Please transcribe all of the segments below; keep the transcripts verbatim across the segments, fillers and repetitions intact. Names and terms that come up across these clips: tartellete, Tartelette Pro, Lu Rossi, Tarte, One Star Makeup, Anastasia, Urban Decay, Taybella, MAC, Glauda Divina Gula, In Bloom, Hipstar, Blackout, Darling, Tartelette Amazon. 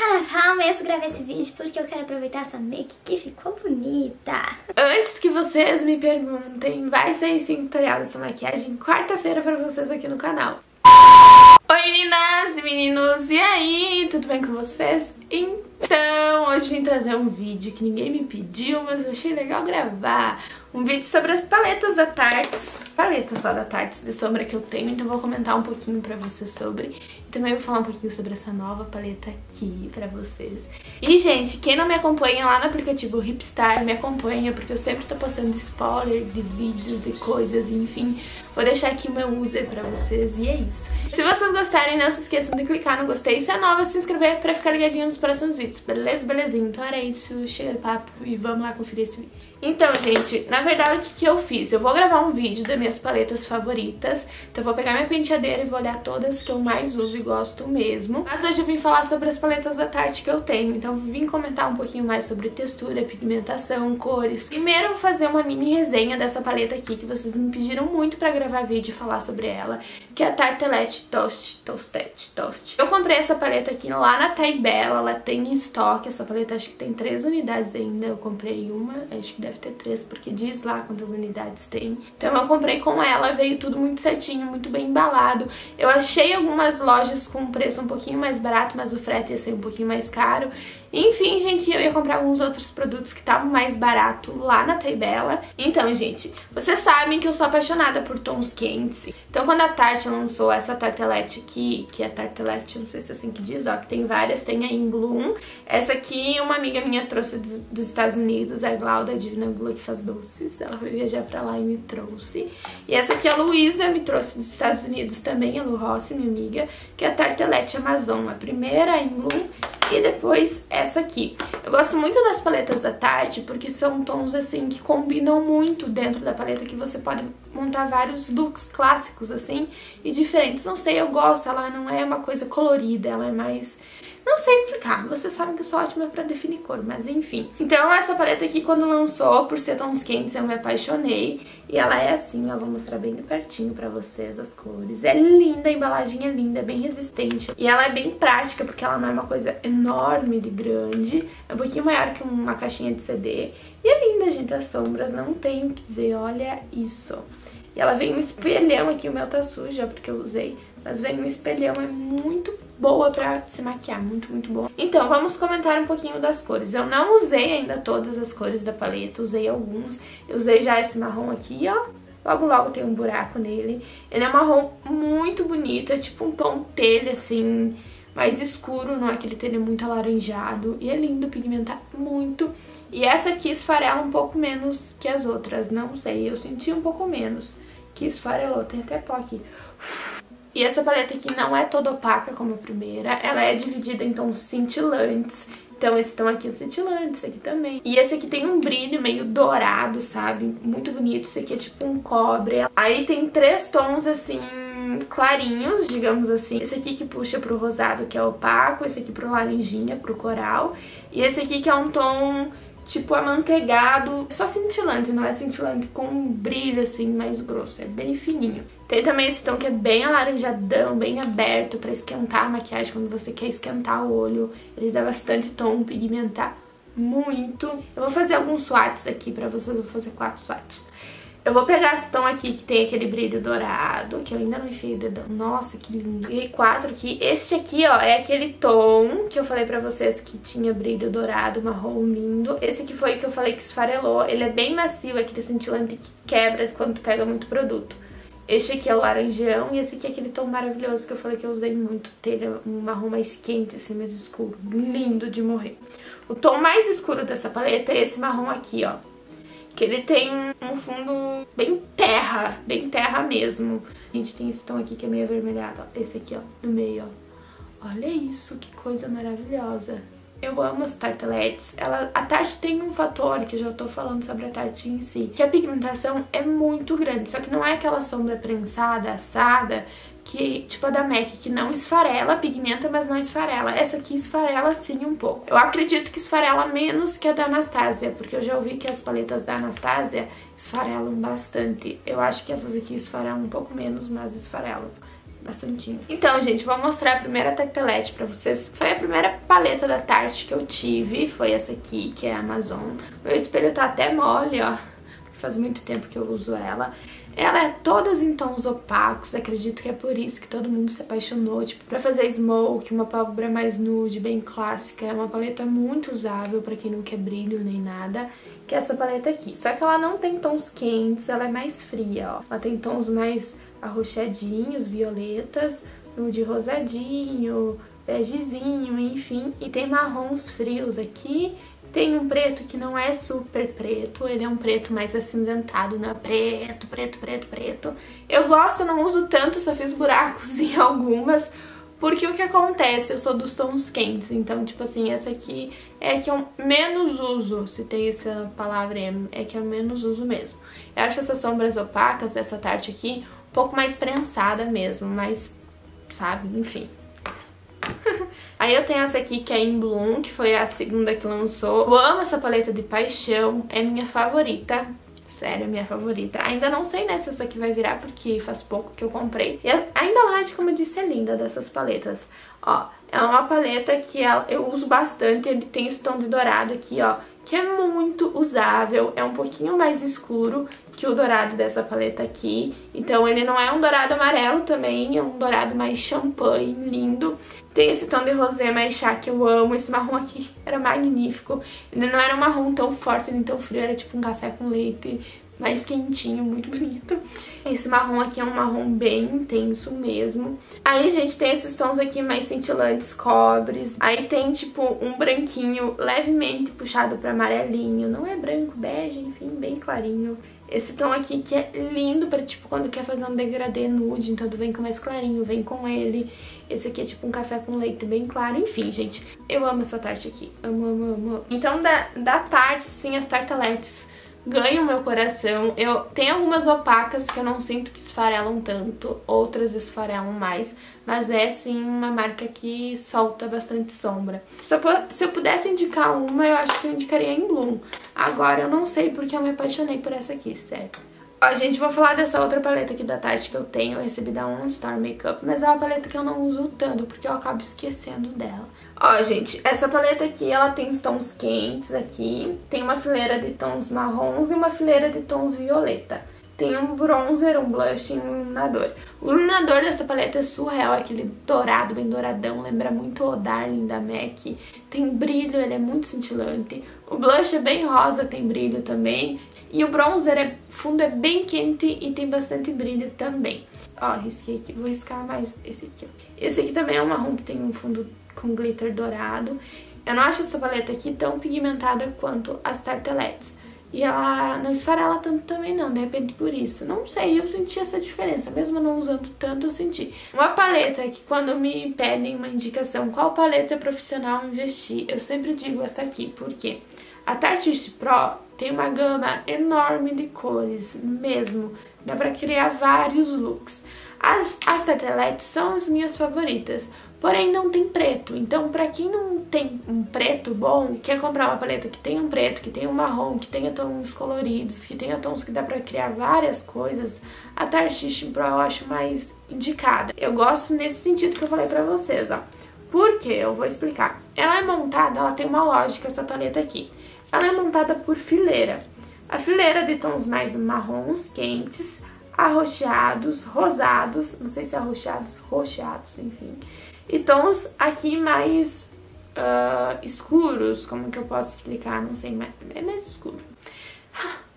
carnaval mesmo gravei esse vídeo porque eu quero aproveitar essa make que ficou bonita. Antes que vocês me perguntem, vai sair sim tutorial dessa maquiagem quarta-feira pra vocês aqui no canal. Oi meninas e meninos, e aí? Tudo bem com vocês? Então, hoje vim trazer um vídeo que ninguém me pediu, mas eu achei legal gravar. Um vídeo sobre as paletas da Tartes, paleta só da Tartes de sombra que eu tenho, então vou comentar um pouquinho pra vocês sobre. E também vou falar um pouquinho sobre essa nova paleta aqui pra vocês. E, gente, quem não me acompanha lá no aplicativo Hipstar, me acompanha, porque eu sempre tô postando spoiler de vídeos e coisas, enfim. Vou deixar aqui o meu user pra vocês e é isso. Se vocês gostarem, não se esqueçam de clicar no gostei. Se é nova, se inscrever pra ficar ligadinho nos próximos vídeos, beleza? Belezinha? Então era isso, chega de papo e vamos lá conferir esse vídeo. Então, gente, na verdade, o que, que eu fiz? Eu vou gravar um vídeo das minhas paletas favoritas. Então eu vou pegar minha penteadeira e vou olhar todas que eu mais uso e gosto mesmo. Mas hoje eu vim falar sobre as paletas da Tarte que eu tenho. Então eu vim comentar um pouquinho mais sobre textura, pigmentação, cores. Primeiro eu vou fazer uma mini resenha dessa paleta aqui, que vocês me pediram muito pra gravar vídeo e falar sobre ela, que é a Tartelette Toasted, Toasted, Toasted. Eu comprei essa paleta aqui lá na Taybella, ela tem em estoque. Essa paleta acho que tem três unidades ainda. Eu comprei uma, acho que deve ter três, porque diz lá quantas unidades tem. Então eu comprei com ela, veio tudo muito certinho, muito bem embalado. Eu achei algumas lojas com preço um pouquinho mais barato, mas o frete ia ser um pouquinho mais caro. Enfim, gente, eu ia comprar alguns outros produtos que estavam mais barato lá na Taybella. Então, gente, vocês sabem que eu sou apaixonada por tons quentes. Então quando a Tarte lançou essa Tartelette aqui, que é a Tartelette, não sei se é assim que diz, ó, que tem várias, tem a In Bloom. Essa aqui uma amiga minha trouxe dos Estados Unidos, a Glauda Divina Gula, que faz doces. Ela foi viajar pra lá e me trouxe. E essa aqui a Luísa me trouxe dos Estados Unidos também, a Lu Rossi, minha amiga, que é a Tartelette Amazon. A primeira a In Bloom e depois essa aqui. Eu gosto muito das paletas da Tarte porque são tons assim que combinam muito dentro da paleta, que você pode montar vários looks clássicos assim e diferentes. Não sei, eu gosto, ela não é uma coisa colorida, ela é mais... Não sei explicar, vocês sabem que eu sou ótima pra definir cor, mas enfim. Então essa paleta aqui quando lançou, por ser tons quentes, eu me apaixonei. E ela é assim, ó, vou mostrar bem de pertinho pra vocês as cores. É linda, a embalagem é linda, é bem resistente. E ela é bem prática, porque ela não é uma coisa enorme de grande. É um pouquinho maior que uma caixinha de C D. E é linda, gente, as sombras, não tenho o que dizer, olha isso. E ela vem um espelhão aqui, o meu tá sujo, porque eu usei. Mas vem um espelhão, é muito boa pra se maquiar, muito, muito boa. Então, vamos comentar um pouquinho das cores. Eu não usei ainda todas as cores da paleta, usei alguns. Eu usei já esse marrom aqui, ó. Logo, logo tem um buraco nele. Ele é um marrom muito bonito, é tipo um tom telha, assim, mais escuro, não é aquele telha muito alaranjado. E é lindo, pigmenta muito. E essa aqui esfarela um pouco menos que as outras, não sei, eu senti um pouco menos que esfarelou, tem até pó aqui. E essa paleta aqui não é toda opaca como a primeira, ela é dividida em tons cintilantes. Então esse tom aqui é cintilante, esse aqui também. E esse aqui tem um brilho meio dourado, sabe? Muito bonito, esse aqui é tipo um cobre. Aí tem três tons assim... clarinhos, digamos assim. Esse aqui que puxa pro rosado, que é opaco. Esse aqui pro laranjinha, pro coral. E esse aqui que é um tom tipo amanteigado, só cintilante. Não é cintilante com um brilho assim mais grosso, é bem fininho. Tem também esse tom que é bem alaranjadão, bem aberto, pra esquentar a maquiagem. Quando você quer esquentar o olho, ele dá bastante tom, pigmentar muito. Eu vou fazer alguns swatches aqui pra vocês, eu vou fazer quatro swatches. Eu vou pegar esse tom aqui que tem aquele brilho dourado, que eu ainda não enfiei o dedão. Nossa, que lindo. E quatro aqui. Este aqui, ó, é aquele tom que eu falei pra vocês que tinha brilho dourado, marrom lindo. Esse aqui foi o que eu falei que esfarelou. Ele é bem macio, é aquele cintilante que quebra quando tu pega muito produto. Este aqui é o laranjão e esse aqui é aquele tom maravilhoso que eu falei que eu usei muito. Telha, um marrom mais quente, assim, mais escuro. Lindo de morrer. O tom mais escuro dessa paleta é esse marrom aqui, ó. Que ele tem um fundo bem terra, bem terra mesmo. A gente tem esse tom aqui que é meio avermelhado, ó. Esse aqui, ó, no meio, ó. Olha isso, que coisa maravilhosa. Eu amo as tartelettes. Ela, a Tarte tem um fator, que eu já tô falando sobre a Tarte em si, que a pigmentação é muito grande, só que não é aquela sombra prensada, assada, que tipo a da MAC, que não esfarela, pigmenta, mas não esfarela. Essa aqui esfarela sim um pouco. Eu acredito que esfarela menos que a da Anastasia, porque eu já ouvi que as paletas da Anastasia esfarelam bastante. Eu acho que essas aqui esfarelam um pouco menos, mas esfarelam. bastantinho. Então, gente, vou mostrar a primeira tartelete pra vocês. Foi a primeira paleta da Tarte que eu tive, foi essa aqui, que é a Amazon. Meu espelho tá até mole, ó. Faz muito tempo que eu uso ela. Ela é todas em tons opacos, acredito que é por isso que todo mundo se apaixonou, tipo, pra fazer smoke, uma pálpebra mais nude, bem clássica. É uma paleta muito usável pra quem não quer brilho nem nada, que é essa paleta aqui. Só que ela não tem tons quentes, ela é mais fria, ó. Ela tem tons mais arrochadinhos, violetas, nude rosadinho, begezinho, enfim. E tem marrons frios aqui. Tem um preto que não é super preto, ele é um preto mais acinzentado, né? Preto, preto, preto, preto. Eu gosto, não uso tanto, só fiz buracos em algumas, porque o que acontece? Eu sou dos tons quentes, então, tipo assim, essa aqui é a que eu menos uso, se tem essa palavra, é que eu menos uso mesmo. Eu acho essas sombras opacas dessa Tarte aqui um pouco mais prensada mesmo, mais, sabe, enfim... Aí eu tenho essa aqui que é In Bloom, que foi a segunda que lançou. Eu amo essa paleta de paixão, é minha favorita. Sério, minha favorita. Ainda não sei, né, se essa aqui vai virar, porque faz pouco que eu comprei. E a embalagem, como eu disse, é linda dessas paletas. Ó, ela é uma paleta que ela, eu uso bastante, ele tem esse tom de dourado aqui, ó, que é muito usável, é um pouquinho mais escuro que o dourado dessa paleta aqui. Então ele não é um dourado amarelo também, é um dourado mais champanhe, lindo. Tem esse tom de rosé mais chá que eu amo, esse marrom aqui era magnífico. Ele não era um marrom tão forte nem tão frio, era tipo um café com leite mais quentinho, muito bonito. Esse marrom aqui é um marrom bem intenso mesmo. Aí, gente, tem esses tons aqui mais cintilantes, cobres. Aí tem, tipo, um branquinho levemente puxado pra amarelinho. Não é branco, bege, enfim, bem clarinho. Esse tom aqui que é lindo pra, tipo, quando quer fazer um degradê nude, então tu vem com mais clarinho, vem com ele. Esse aqui é tipo um café com leite bem claro. Enfim, gente, eu amo essa Tarte aqui. Amo, amo, amo. Então, da, da Tarte, sim, as tarteletes ganham meu coração. Eu tenho algumas opacas que eu não sinto que esfarelam tanto, outras esfarelam mais, mas é sim uma marca que solta bastante sombra. Se eu pudesse indicar uma, eu acho que eu indicaria In Bloom. Agora eu não sei porque eu me apaixonei por essa aqui, sério. Ó, gente, vou falar dessa outra paleta aqui da Tarte que eu tenho, eu recebi da One Star Makeup, mas é uma paleta que eu não uso tanto, porque eu acabo esquecendo dela. Ó, gente, essa paleta aqui, ela tem os tons quentes aqui, tem uma fileira de tons marrons e uma fileira de tons violeta. Tem um bronzer, um blush e um iluminador. O iluminador dessa paleta é surreal, é aquele dourado, bem douradão, lembra muito o Darling da MAC. Tem brilho, ele é muito cintilante. O blush é bem rosa, tem brilho também. E o bronzer é fundo, é bem quente e tem bastante brilho também. Ó, risquei aqui, vou riscar mais esse aqui. Esse aqui também é um marrom que tem um fundo com glitter dourado. Eu não acho essa paleta aqui tão pigmentada quanto as tartelettes. E ela não esfarela tanto também não, de repente por isso. Não sei, eu senti essa diferença, mesmo não usando tanto eu senti. Uma paleta que quando me pedem uma indicação qual paleta profissional investir, eu sempre digo essa aqui, porque a Tartelette Pro tem uma gama enorme de cores mesmo, dá pra criar vários looks. As, as tartelettes são as minhas favoritas, porém não tem preto, então pra quem não tem um preto bom, quer comprar uma paleta que tenha um preto, que tenha um marrom, que tenha tons coloridos, que tenha tons que dá pra criar várias coisas, a Tartelette Pro eu acho mais indicada. Eu gosto nesse sentido que eu falei pra vocês, ó. Por quê? Eu vou explicar. Ela é montada, ela tem uma lógica, essa paleta aqui. Ela é montada por fileira. A fileira de tons mais marrons, quentes, arroxeados, rosados, não sei se arroxeados, roxeados, enfim. E tons aqui mais uh, escuros, como que eu posso explicar? Não sei, mas é mais escuro.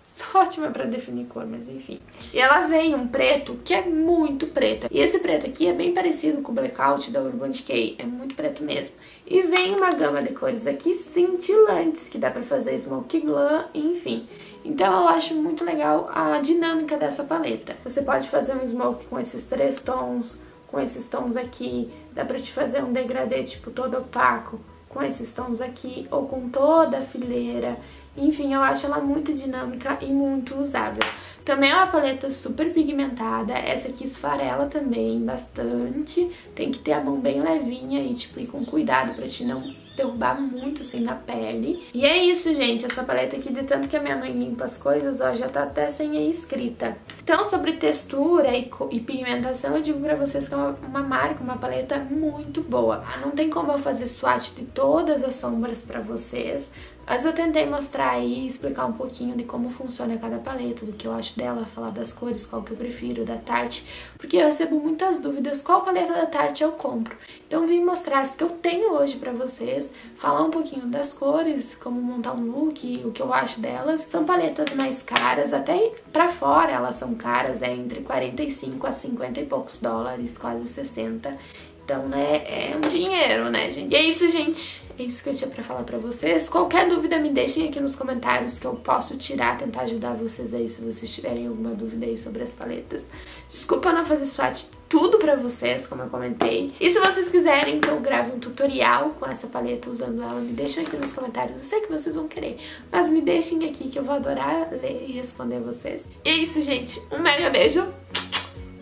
Só ótima pra definir cor, mas enfim. E ela vem um preto que é muito preto. E esse preto aqui é bem parecido com o Blackout da Urban Decay, é muito preto mesmo. E vem uma gama de cores aqui cintilantes, que dá pra fazer smoke glam, enfim. Então eu acho muito legal a dinâmica dessa paleta. Você pode fazer um smoke com esses três tons, com esses tons aqui. Dá pra te fazer um degradê tipo todo opaco com esses tons aqui, ou com toda a fileira. Enfim, eu acho ela muito dinâmica e muito usável. Também é uma paleta super pigmentada, essa aqui esfarela também bastante, tem que ter a mão bem levinha e tipo ir com cuidado pra te não derrubar muito assim na pele. E é isso, gente, essa paleta aqui, de tanto que a minha mãe limpa as coisas, ó, já tá até sem a escrita. Então, sobre textura e, e pigmentação, eu digo pra vocês que é uma, uma marca, uma paleta muito boa. Não tem como eu fazer swatch de todas as sombras pra vocês, mas eu tentei mostrar aí, explicar um pouquinho de como funciona cada paleta, do que eu acho dela, falar das cores, qual que eu prefiro, da Tarte, porque eu recebo muitas dúvidas qual paleta da Tarte eu compro. Então vim mostrar as que eu tenho hoje pra vocês, falar um pouquinho das cores, como montar um look, o que eu acho delas. São paletas mais caras, até pra fora elas são caras, é entre quarenta e cinco a cinquenta e poucos dólares, quase sessenta. Então, né, é um dinheiro, né, gente? E é isso, gente. É isso que eu tinha pra falar pra vocês. Qualquer dúvida me deixem aqui nos comentários que eu posso tirar, tentar ajudar vocês aí se vocês tiverem alguma dúvida aí sobre as paletas. Desculpa não fazer swatch tudo pra vocês, como eu comentei. E se vocês quiserem que eu grave um tutorial com essa paleta, usando ela, me deixem aqui nos comentários. Eu sei que vocês vão querer, mas me deixem aqui que eu vou adorar ler e responder vocês. E é isso, gente. Um mega beijo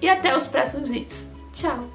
e até os próximos vídeos. Tchau!